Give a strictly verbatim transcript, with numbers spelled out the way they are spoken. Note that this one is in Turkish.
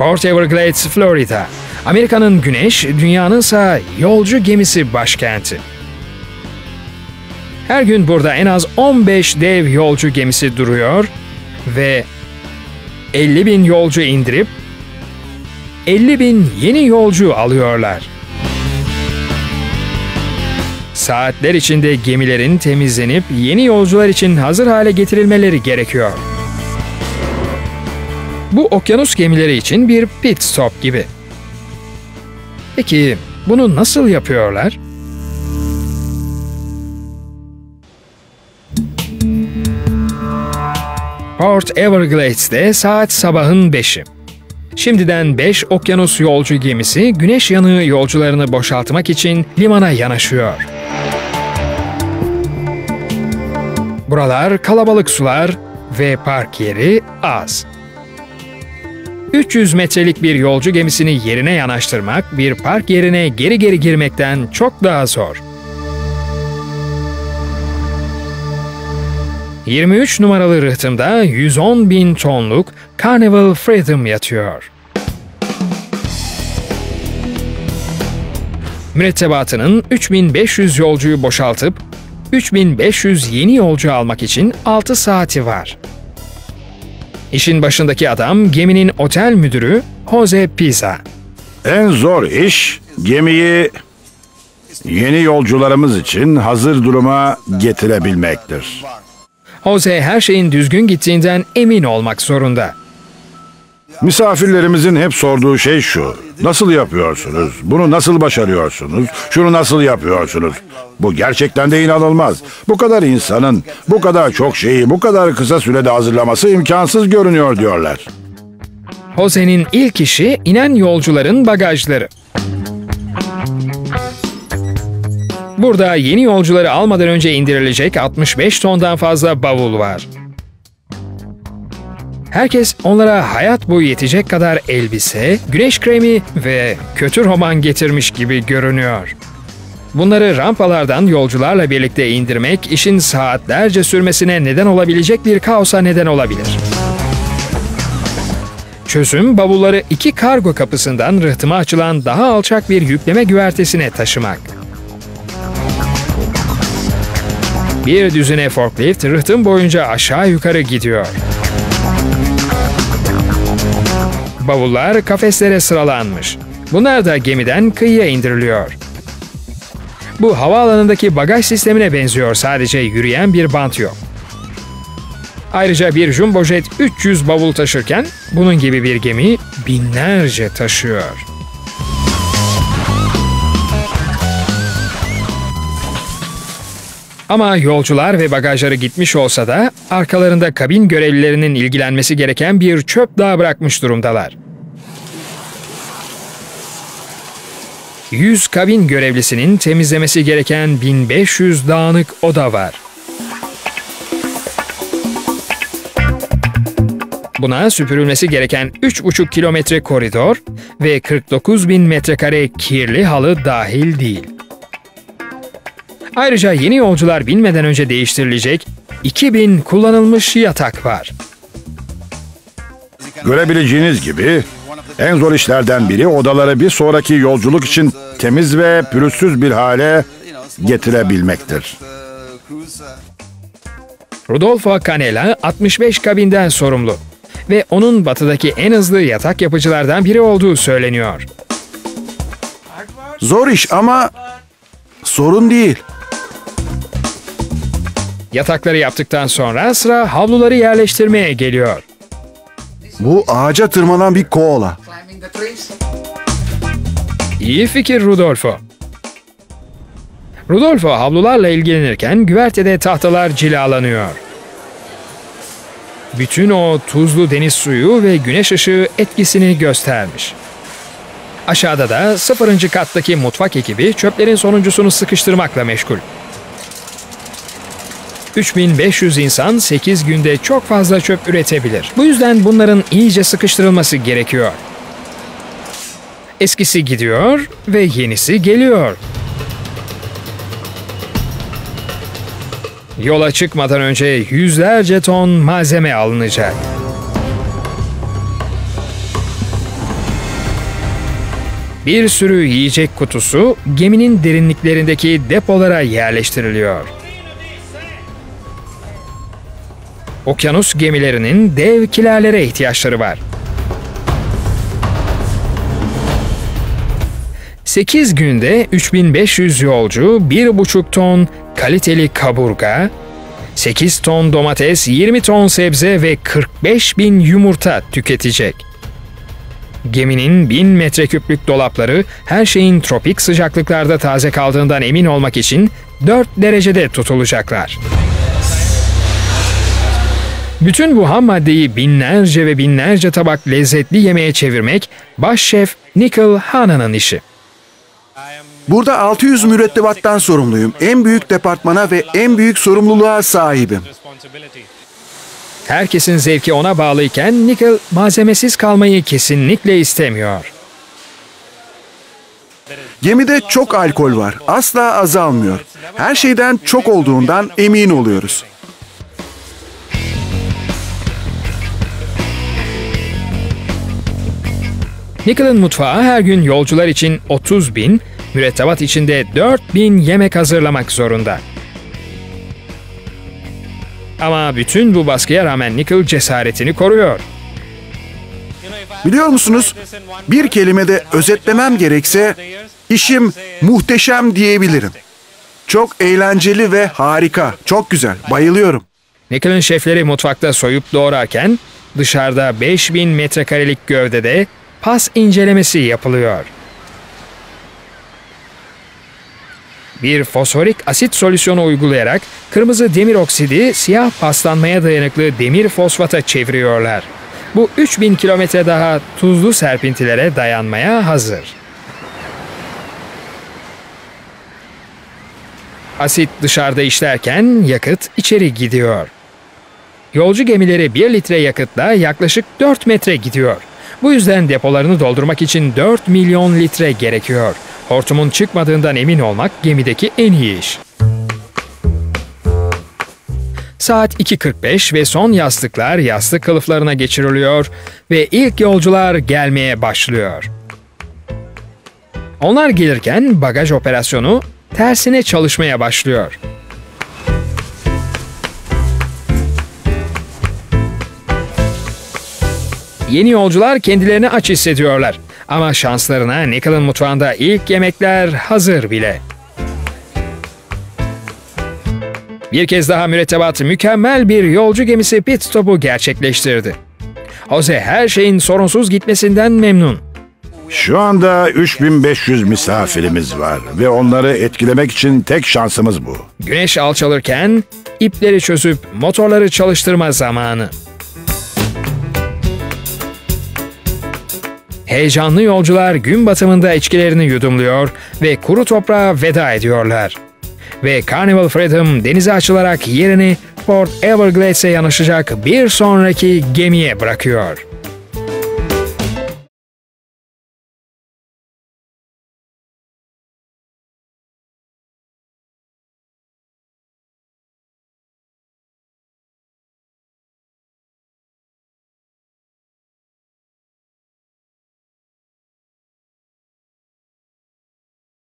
Port Everglades, Florida. Amerika'nın güneş, dünyanınsa yolcu gemisi başkenti. Her gün burada en az on beş dev yolcu gemisi duruyor ve elli bin yolcu indirip elli bin yeni yolcu alıyorlar. Saatler içinde gemilerin temizlenip yeni yolcular için hazır hale getirilmeleri gerekiyor. Bu okyanus gemileri için bir pit stop gibi. Peki bunu nasıl yapıyorlar? Port Everglades'te saat sabahın beşi. Şimdiden beş okyanus yolcu gemisi güneş yanığı yolcularını boşaltmak için limana yanaşıyor. Buralar kalabalık sular ve park yeri az. üç yüz metrelik bir yolcu gemisini yerine yanaştırmak bir park yerine geri geri girmekten çok daha zor. yirmi üç numaralı rıhtımda yüz on bin tonluk Carnival Freedom yatıyor. Mürettebatının üç bin beş yüz yolcuyu boşaltıp üç bin beş yüz yeni yolcu almak için altı saati var. İşin başındaki adam geminin otel müdürü Jose Pizza. En zor iş gemiyi yeni yolcularımız için hazır duruma getirebilmektir. Jose her şeyin düzgün gittiğinden emin olmak zorunda. Misafirlerimizin hep sorduğu şey şu: nasıl yapıyorsunuz? Bunu nasıl başarıyorsunuz? Şunu nasıl yapıyorsunuz? Bu gerçekten de inanılmaz. Bu kadar insanın, bu kadar çok şeyi, bu kadar kısa sürede hazırlaması imkansız görünüyor diyorlar. Jose'nin ilk işi inen yolcuların bagajları. Burada yeni yolcuları almadan önce indirilecek altmış beş tondan fazla bavul var. Herkes onlara hayat boyu yetecek kadar elbise, güneş kremi ve kötü roman getirmiş gibi görünüyor. Bunları rampalardan yolcularla birlikte indirmek işin saatlerce sürmesine neden olabilecek bir kaosa neden olabilir. Çözüm bavulları iki kargo kapısından rıhtıma açılan daha alçak bir yükleme güvertesine taşımak. Bir düzine forklift rıhtım boyunca aşağı yukarı gidiyor. Bavullar kafeslere sıralanmış. Bunlar da gemiden kıyıya indiriliyor. Bu havaalanındaki bagaj sistemine benziyor, sadece yürüyen bir bant yok. Ayrıca bir jumbo jet üç yüz bavul taşırken bunun gibi bir gemi binlerce taşıyor. Ama yolcular ve bagajları gitmiş olsa da arkalarında kabin görevlilerinin ilgilenmesi gereken bir çöp daha bırakmış durumdalar. yüz kabin görevlisinin temizlemesi gereken bin beş yüz dağınık oda var. Buna süpürülmesi gereken üç buçuk kilometre koridor ve kırk dokuz bin metrekare kirli halı dahil değil. Ayrıca yeni yolcular binmeden önce değiştirilecek iki bin kullanılmış yatak var. Görebileceğiniz gibi en zor işlerden biri odaları bir sonraki yolculuk için temiz ve pürüzsüz bir hale getirebilmektir. Rodolfo Canella altmış beş kabinden sorumlu ve onun batıdaki en hızlı yatak yapıcılardan biri olduğu söyleniyor. Zor iş ama sorun değil. Yatakları yaptıktan sonra sıra havluları yerleştirmeye geliyor. Bu ağaca tırmanan bir koala. İyi fikir Rodolfo. Rodolfo havlularla ilgilenirken güvertede tahtalar cilalanıyor. Bütün o tuzlu deniz suyu ve güneş ışığı etkisini göstermiş. Aşağıda da sıfırıncı kattaki mutfak ekibi çöplerin sonuncusunu sıkıştırmakla meşgul. üç bin beş yüz insan sekiz günde çok fazla çöp üretebilir. Bu yüzden bunların iyice sıkıştırılması gerekiyor. Eskisi gidiyor ve yenisi geliyor. Yola çıkmadan önce yüzlerce ton malzeme alınacak. Bir sürü yiyecek kutusu geminin derinliklerindeki depolara yerleştiriliyor. Okyanus gemilerinin dev kilalere ihtiyaçları var. sekiz günde üç bin beş yüz yolcu bir buçuk ton kaliteli kaburga, sekiz ton domates, yirmi ton sebze ve kırk beş bin yumurta tüketecek. Geminin bin metreküplük dolapları her şeyin tropik sıcaklıklarda taze kaldığından emin olmak için dört derecede tutulacaklar. Bütün bu ham maddeyi binlerce ve binlerce tabak lezzetli yemeğe çevirmek baş şef Nikhil Hanan'ın işi. Burada altı yüz mürettebattan sorumluyum. En büyük departmana ve en büyük sorumluluğa sahibim. Herkesin zevki ona bağlıyken Nikhil malzemesiz kalmayı kesinlikle istemiyor. Gemide çok alkol var. Asla azalmıyor. Her şeyden çok olduğundan emin oluyoruz. Nikhil'in mutfağı her gün yolcular için otuz bin, mürettebat içinde dört bin yemek hazırlamak zorunda. Ama bütün bu baskıya rağmen Nikhil cesaretini koruyor. Biliyor musunuz, bir kelimede özetlemem gerekse işim muhteşem diyebilirim. Çok eğlenceli ve harika, çok güzel, bayılıyorum. Nikhil'in şefleri mutfakta soyup doğrarken dışarıda beş bin metrekarelik gövdede pas incelemesi yapılıyor. Bir fosforik asit solüsyonu uygulayarak kırmızı demir oksidi siyah paslanmaya dayanıklı demir fosfata çeviriyorlar. Bu üç bin kilometre daha tuzlu serpintilere dayanmaya hazır. Asit dışarıda işlerken yakıt içeri gidiyor. Yolcu gemileri bir litre yakıtla yaklaşık dört metre gidiyor. Bu yüzden depolarını doldurmak için dört milyon litre gerekiyor. Hortumun çıkmadığından emin olmak gemideki en iyi iş. Saat iki kırk beş ve son yastıklar yastık kılıflarına geçiriliyor ve ilk yolcular gelmeye başlıyor. Onlar gelirken bagaj operasyonu tersine çalışmaya başlıyor. Yeni yolcular kendilerini aç hissediyorlar. Ama şanslarına Nikhil'in mutfağında ilk yemekler hazır bile. Bir kez daha mürettebat mükemmel bir yolcu gemisi pit stopu gerçekleştirdi. Jose her şeyin sorunsuz gitmesinden memnun. Şu anda üç bin beş yüz misafirimiz var ve onları etkilemek için tek şansımız bu. Güneş alçalırken ipleri çözüp motorları çalıştırma zamanı. Heyecanlı yolcular gün batımında içkilerini yudumluyor ve kuru toprağa veda ediyorlar. Ve Carnival Freedom denize açılarak yerini Port Everglades'e yanaşacak bir sonraki gemiye bırakıyor.